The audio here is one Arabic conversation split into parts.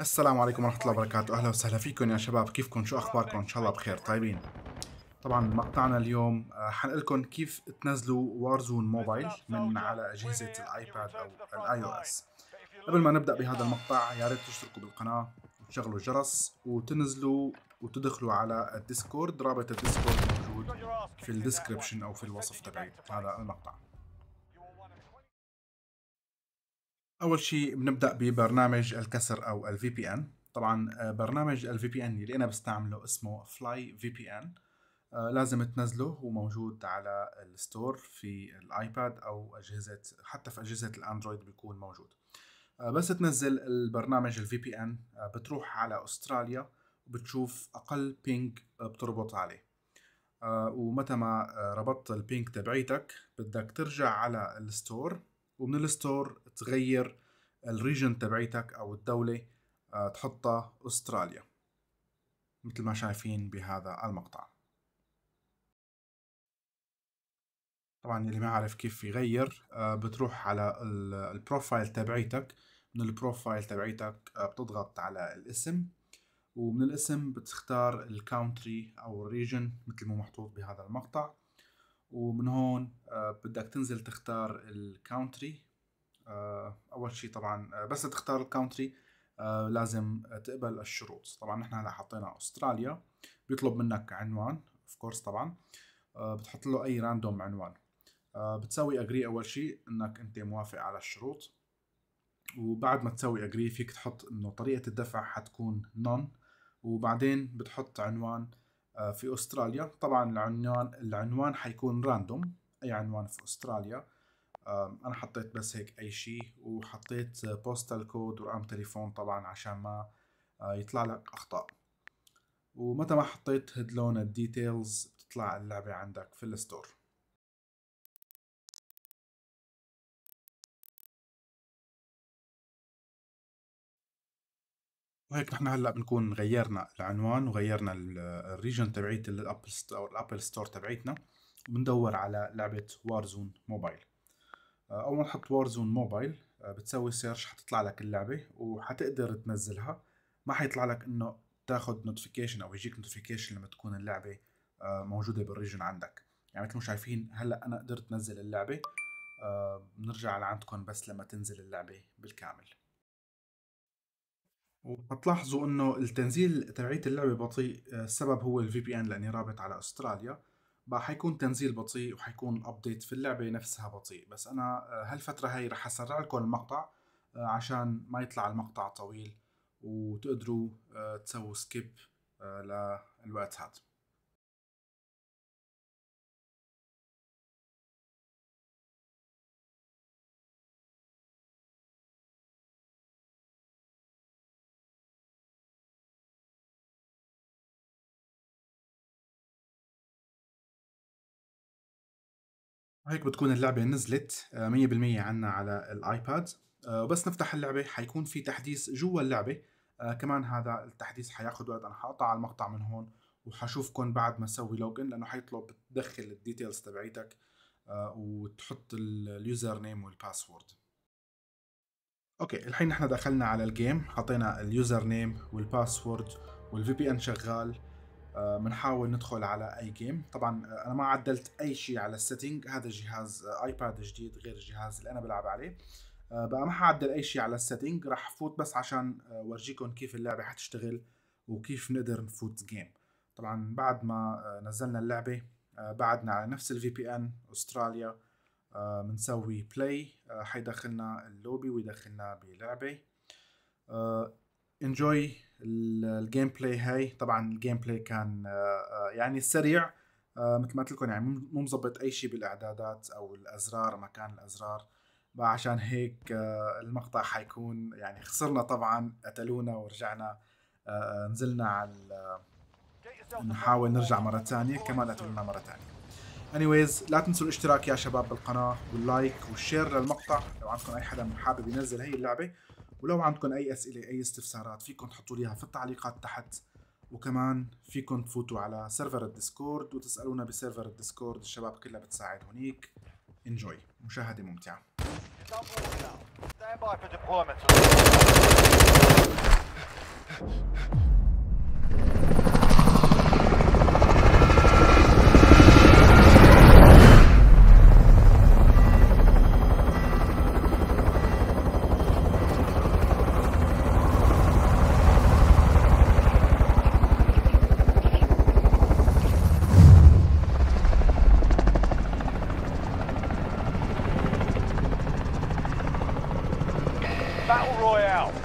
السلام عليكم ورحمة الله وبركاته، أهلا وسهلا فيكم يا شباب. كيفكم؟ شو أخباركم؟ إن شاء الله بخير طيبين. طبعا مقطعنا اليوم حنقلكم كيف تنزلوا وارزون موبايل من على أجهزة الآيباد أو الآي أو إس. قبل ما نبدأ بهذا المقطع يا ريت تشتركوا بالقناة وتشغلوا الجرس وتنزلوا وتدخلوا على الديسكورد. رابط الديسكورد موجود في الديسكربشن أو في الوصف تبعي هذا المقطع. أول شيء بنبدأ ببرنامج الكسر أو ال VPN. طبعا برنامج ال VPN اللي أنا بستعمله اسمه Fly VPN، لازم تنزله، هو موجود على الستور في الآيباد أو أجهزة، حتى في أجهزة الأندرويد بيكون موجود. بس تنزل البرنامج ال VPN بتروح على أستراليا وبتشوف أقل بينج بتربط عليه، ومتى ما ربطت البينج تبعيتك بدك ترجع على الستور، ومن الستور تغير الريجن تبعيتك أو الدولة، تحطها أستراليا مثل ما شايفين بهذا المقطع. طبعا اللي ما عارف كيف يغير، بتروح على البروفايل تبعيتك، من البروفايل تبعيتك بتضغط على الاسم، ومن الاسم بتختار الكاونتري أو الريجن مثل ما محطوط بهذا المقطع، ومن هون بدك تنزل تختار الكاونتري. اول شيء طبعا بس تختار الكاونتري لازم تقبل الشروط. طبعا نحن هلا حطينا استراليا، بيطلب منك عنوان اوف كورس. طبعا بتحط له اي راندوم عنوان، بتسوي اجري اول شيء انك انت موافق على الشروط، وبعد ما تسوي اجري فيك تحط انه طريقه الدفع حتكون نون، وبعدين بتحط عنوان في أستراليا. طبعا العنوان حيكون راندوم، أي عنوان في أستراليا. أنا حطيت بس هيك أي شيء، وحطيت بوستال كود ورقم تليفون طبعا عشان ما يطلع لك أخطاء. ومتى ما حطيت هدلون الديتيلز بتطلع اللعبة عندك في الستور. وهيك نحن هلا بنكون غيرنا العنوان وغيرنا الريجن تبعيت الابل ستور تبعيتنا، وبندور على لعبه وارزون موبايل. اول ما تحط وارزون موبايل بتسوي سيرش، حتطلع لك اللعبه وحتقدر تنزلها، ما حيطلع لك انه تاخذ نوتيفيكيشن او يجيك نوتيفيكيشن لما تكون اللعبه موجوده بالريجن عندك. يعني مثل ما شايفين هلا انا قدرت انزل اللعبه، بنرجع لعندكم بس لما تنزل اللعبه بالكامل. وبتلاحظوا انه التنزيل تبعية اللعبة بطيء، السبب هو الفي بي ان لاني رابط على استراليا، بقى حيكون تنزيل بطيء وحيكون الابديت في اللعبة نفسها بطيء. بس انا هالفترة هاي رح اسرع لكم المقطع عشان ما يطلع المقطع طويل وتقدروا تسووا سكيب للوقت هذا. هيك بتكون اللعبة نزلت 100% عنا على الآيباد. وبس نفتح اللعبة حيكون في تحديث جوا اللعبة، كمان هذا التحديث حياخد وقت. أنا حقطع المقطع من هون وحشوفكن بعد ما أسوي لوجن، لأنه حيطلب تدخل الديتيلز تبعيتك وتحط اليوزر نيم والباسورد. أوكي الحين نحن دخلنا على الجيم، حطينا اليوزر نيم والباسورد والفي بي إن شغال، بنحاول ندخل على اي جيم. طبعا انا ما عدلت اي شيء على السيتنج، هذا جهاز ايباد جديد غير الجهاز اللي انا بلعب عليه، بقى ما حعدل اي شيء على السيتنج، راح فوت بس عشان ورجيكم كيف اللعبه حتشتغل وكيف نقدر نفوت جيم. طبعا بعد ما نزلنا اللعبه بعدنا على نفس الفي بي ان استراليا، بنسوي بلاي، حيدخلنا اللوبي ويدخلنا بلعبه. انجوي الجيم بلاي هاي. طبعا الجيم بلاي كان يعني سريع، مثل ما قلت لكم، يعني مو مظبط اي شيء بالاعدادات او الازرار، مكان الازرار، عشان هيك المقطع حيكون يعني خسرنا طبعا، قتلونا ورجعنا نزلنا على نحاول نرجع مره ثانيه، كمان قتلونا مره ثانيه. انيويز لا تنسوا الاشتراك يا شباب بالقناه واللايك والشير للمقطع لو عندكم اي حدا حابب ينزل هي اللعبه، ولو عندكم أي أسئلة أي استفسارات فيكم تحطوا ليها في التعليقات تحت، وكمان فيكم تفوتوا على سيرفر الديسكورد وتسألونا بسيرفر الديسكورد، الشباب كلها بتساعد هنيك. انجوي، مشاهدة ممتعة. now.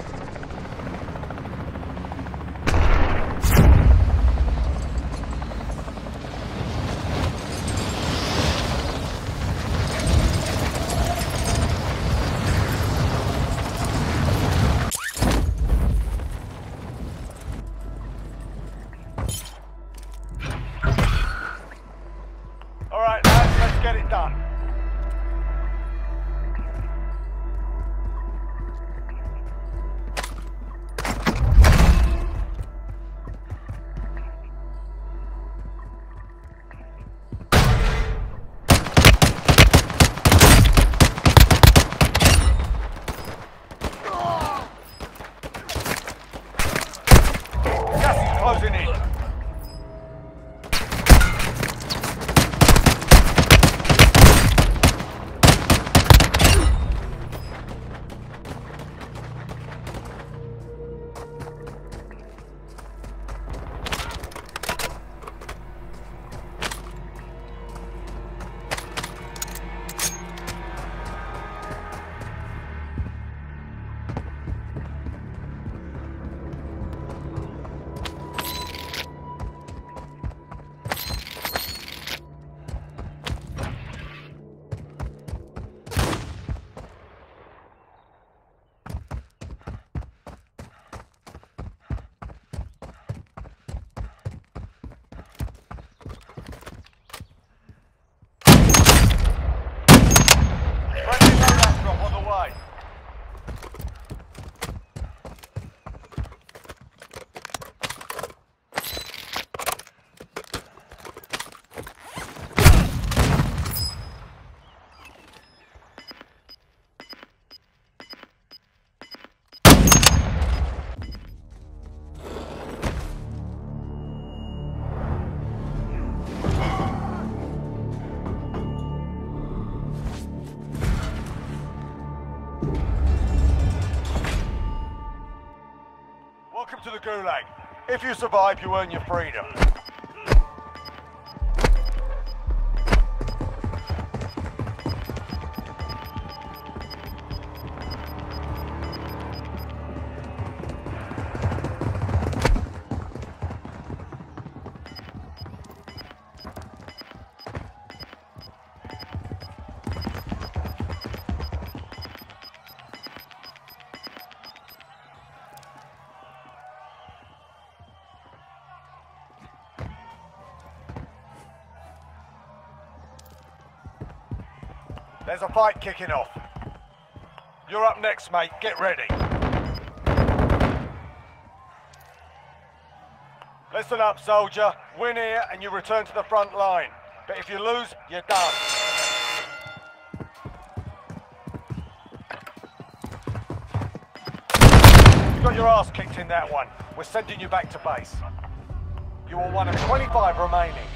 To the gulag. If you survive, you earn your freedom. There's a fight kicking off. You're up next, mate. Get ready. Listen up, soldier. Win here and you return to the front line. But if you lose, you're done. You got your ass kicked in that one. We're sending you back to base. You are one of 25 remaining.